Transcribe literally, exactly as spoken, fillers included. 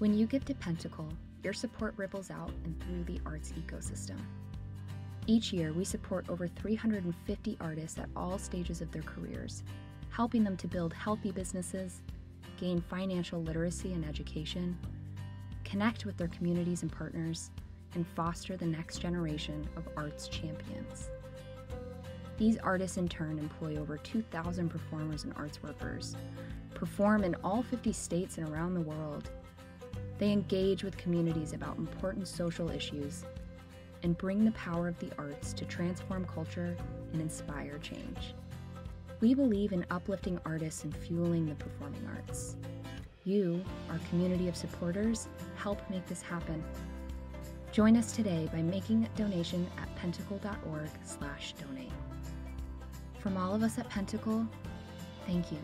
When you give to Pentacle, your support ripples out and through the arts ecosystem. Each year, we support over three hundred fifty artists at all stages of their careers, helping them to build healthy businesses, gain financial literacy and education, connect with their communities and partners, and foster the next generation of arts champions. These artists in turn employ over two thousand performers and arts workers, perform in all fifty states and around the world. They engage with communities about important social issues and bring the power of the arts to transform culture and inspire change. We believe in uplifting artists and fueling the performing arts. You, our community of supporters, help make this happen. Join us today by making a donation at pentacle dot org slash donate. From all of us at Pentacle, thank you.